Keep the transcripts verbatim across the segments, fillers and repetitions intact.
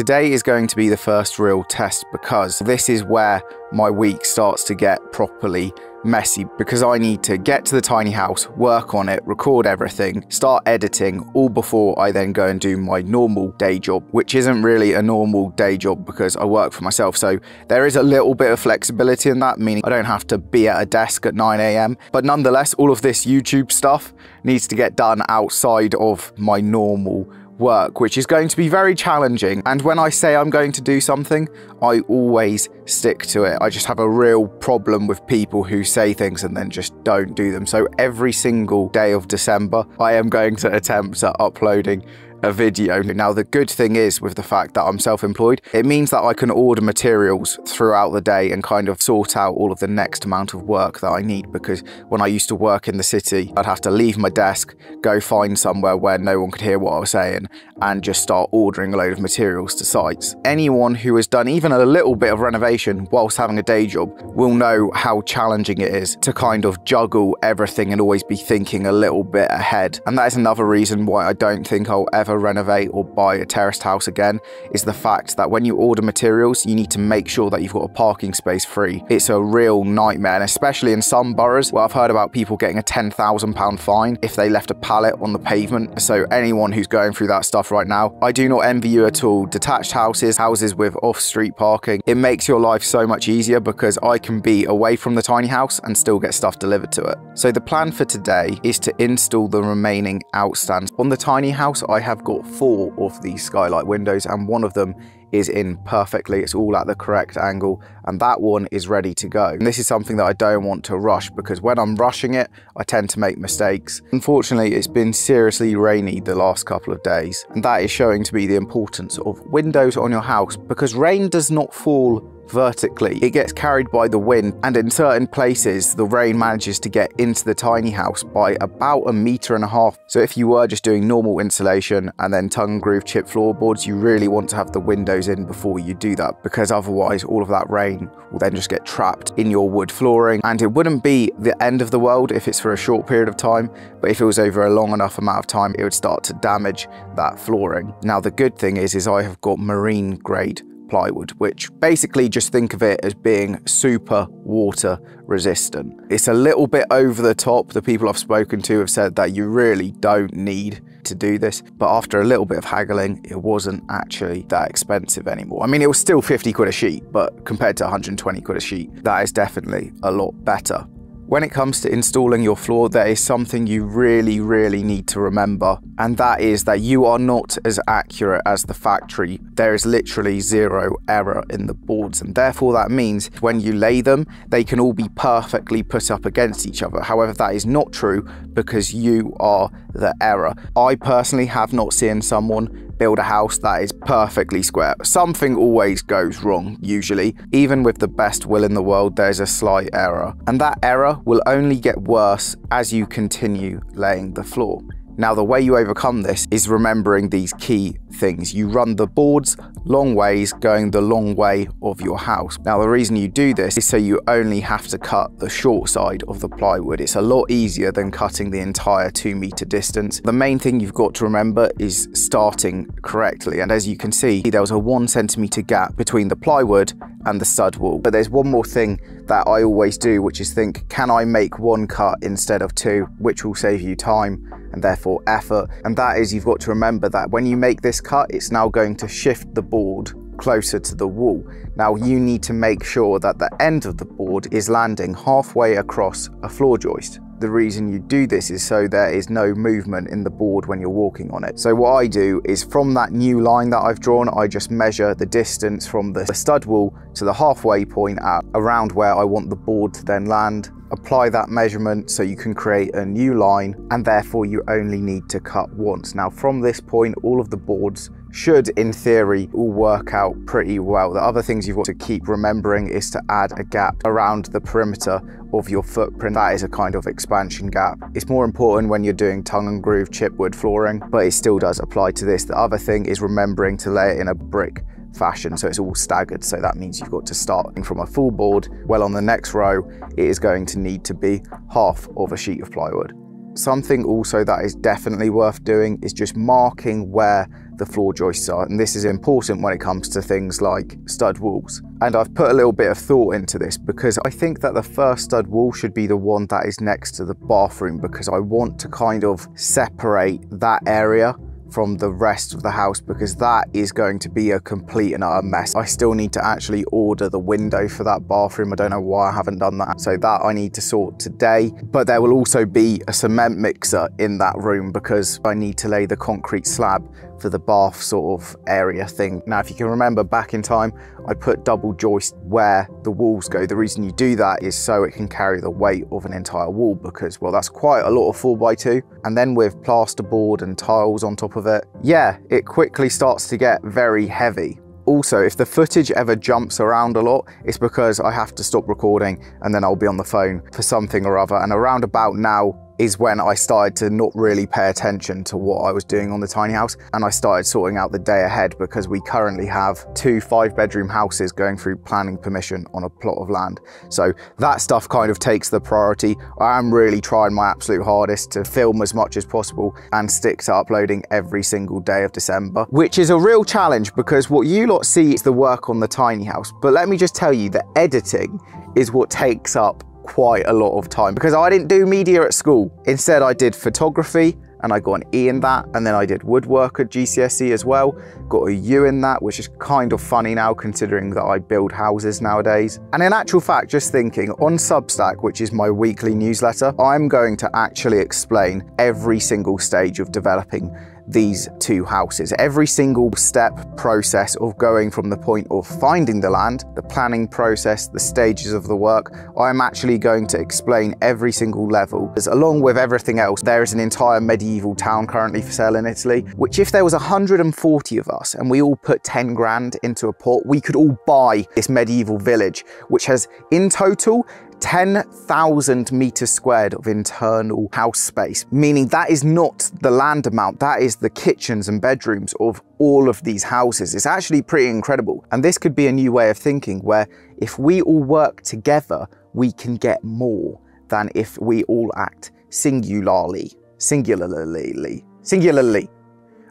Today is going to be the first real test because this is where my week starts to get properly messy, because I need to get to the tiny house, work on it, record everything, start editing, all before I then go and do my normal day job, which isn't really a normal day job because I work for myself. So there is a little bit of flexibility in that, meaning I don't have to be at a desk at nine A M But nonetheless, all of this YouTube stuff needs to get done outside of my normal work, which is going to be very challenging. And when I say I'm going to do something, I always stick to it. I just have a real problem with people who say things and then just don't do them. So every single day of December, I am going to attempt at uploading a video. Now, the good thing is with the fact that I'm self-employed, it means that I can order materials throughout the day and kind of sort out all of the next amount of work that I need, because when I used to work in the city, I'd have to leave my desk, go find somewhere where no one could hear what I was saying, and just start ordering a load of materials to sites. Anyone who has done even a little bit of renovation whilst having a day job will know how challenging it is to kind of juggle everything and always be thinking a little bit ahead. And that is another reason why I don't think I'll ever renovate or buy a terraced house again, is the fact that when you order materials, you need to make sure that you've got a parking space free. It's a real nightmare, and especially in some boroughs where I've heard about people getting a ten thousand pound fine if they left a pallet on the pavement. So anyone who's going through that stuff right now, I do not envy you at all. Detached houses, houses with off-street parking, it makes your life so much easier because I can be away from the tiny house and still get stuff delivered to it. So the plan for today is to install the remaining outstands. On the tiny house, I have got four of these skylight windows, and one of them is in perfectly. It's all at the correct angle, and that one is ready to go. And this is something that I don't want to rush, because when I'm rushing it, I tend to make mistakes. Unfortunately, it's been seriously rainy the last couple of days, and that is showing to me the importance of windows on your house, because rain does not fall vertically. It gets carried by the wind, and in certain places the rain manages to get into the tiny house by about a meter and a half. So if you were just doing normal insulation and then tongue and groove chip floorboards, you really want to have the windows in before you do that, because otherwise all of that rain will then just get trapped in your wood flooring. And it wouldn't be the end of the world if it's for a short period of time, but if it was over a long enough amount of time, it would start to damage that flooring. Now, the good thing is is I have got marine grade plywood, which basically, just think of it as being super water resistant. It's a little bit over the top. The people I've spoken to have said that you really don't need to do this, but after a little bit of haggling, it wasn't actually that expensive anymore. I mean, it was still fifty quid a sheet, but compared to one hundred twenty quid a sheet, that is definitely a lot better. When it comes to installing your floor, there is something you really, really need to remember, and that is that you are not as accurate as the factory. There is literally zero error in the boards, and therefore that means when you lay them, they can all be perfectly put up against each other. However, that is not true, because you are the error. I personally have not seen someone build a house that is perfectly square. Something always goes wrong, usually. Even with the best will in the world, there's a slight error, and that error will only get worse as you continue laying the floor. Now, the way you overcome this is remembering these key things. You run the boards long ways, going the long way of your house. Now, the reason you do this is so you only have to cut the short side of the plywood. It's a lot easier than cutting the entire two meter distance. The main thing you've got to remember is starting correctly. And as you can see, there was a one centimeter gap between the plywood and the stud wall. But there's one more thing that I always do, which is think, can I make one cut instead of two, which will save you time and therefore effort. And that is, you've got to remember that when you make this cut, it's now going to shift the board closer to the wall. Now, you need to make sure that the end of the board is landing halfway across a floor joist. The reason you do this is so there is no movement in the board when you're walking on it. So what I do is, from that new line that I've drawn, I just measure the distance from the stud wall to the halfway point at around where I want the board to then land. Apply that measurement so you can create a new line, and therefore you only need to cut once. Now, from this point, all of the boards should, in theory, all work out pretty well. The other things you've got to keep remembering is to add a gap around the perimeter of your footprint. That is a kind of expansion gap. It's more important when you're doing tongue and groove chipwood flooring, but it still does apply to this. The other thing is remembering to lay it in a brick fashion, so it's all staggered. So that means you've got to start from a full board. Well, on the next row, it is going to need to be half of a sheet of plywood. Something also that is definitely worth doing is just marking where the floor joist side, and this is important when it comes to things like stud walls. And I've put a little bit of thought into this because I think that the first stud wall should be the one that is next to the bathroom, because I want to kind of separate that area from the rest of the house, because that is going to be a complete and utter mess. I still need to actually order the window for that bathroom. I don't know why I haven't done that. So that I need to sort today. But there will also be a cement mixer in that room because I need to lay the concrete slab for the bath sort of area thing. Now, if you can remember back in time, I put double joist where the walls go. The reason you do that is so it can carry the weight of an entire wall, because, well, that's quite a lot of four by two. And then with plasterboard and tiles on top of it, yeah, it quickly starts to get very heavy. Also, if the footage ever jumps around a lot, it's because I have to stop recording and then I'll be on the phone for something or other. And around about now is when I started to not really pay attention to what I was doing on the tiny house, and I started sorting out the day ahead, because we currently have two five bedroom houses going through planning permission on a plot of land. So that stuff kind of takes the priority. I am really trying my absolute hardest to film as much as possible and stick to uploading every single day of December, which is a real challenge because what you lot see is the work on the tiny house. But let me just tell you that editing is what takes up quite a lot of time, because I didn't do media at school. Instead, I did photography and I got an E in that, and then I did woodwork at G C S E as well, got a U in that, which is kind of funny now considering that I build houses nowadays. And in actual fact, just thinking, on Substack, which is my weekly newsletter, I'm going to actually explain every single stage of developing these two houses, every single step process of going from the point of finding the land, the planning process, the stages of the work. I'm actually going to explain every single level, because along with everything else, there is an entire medieval town currently for sale in Italy, which if there was one hundred and forty of us and we all put ten grand into a pot, we could all buy this medieval village, which has in total ten thousand meters squared of internal house space, meaning that is not the land amount, that is the kitchens and bedrooms of all of these houses. It's actually pretty incredible. And this could be a new way of thinking where if we all work together, we can get more than if we all act singularly, singularly, singularly.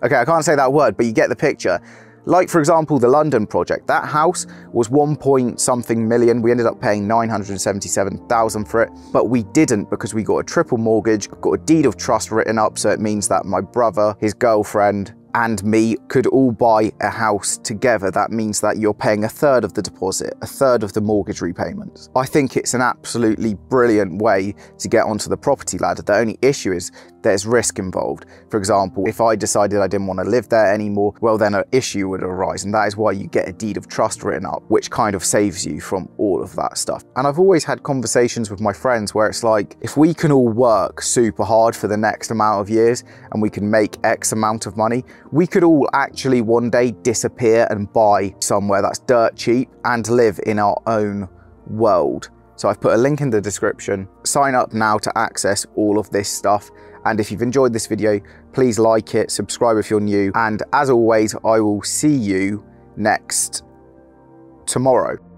Okay, I can't say that word, but you get the picture. Like, for example, the London project, that house was one point something million. We ended up paying nine hundred and seventy-seven thousand for it, but we didn't, because we got a triple mortgage, got a deed of trust written up. So it means that my brother, his girlfriend, and me could all buy a house together. That means that you're paying a third of the deposit, a third of the mortgage repayments. I think it's an absolutely brilliant way to get onto the property ladder. The only issue is there's risk involved. For example, if I decided I didn't want to live there anymore, well, then an issue would arise. And that is why you get a deed of trust written up, which kind of saves you from all of that stuff. And I've always had conversations with my friends where it's like, if we can all work super hard for the next amount of years and we can make X amount of money, we could all actually one day disappear and buy somewhere that's dirt cheap and live in our own world. So I've put a link in the description. Sign up now to access all of this stuff. And if you've enjoyed this video, please like it, subscribe if you're new. And as always, I will see you next tomorrow.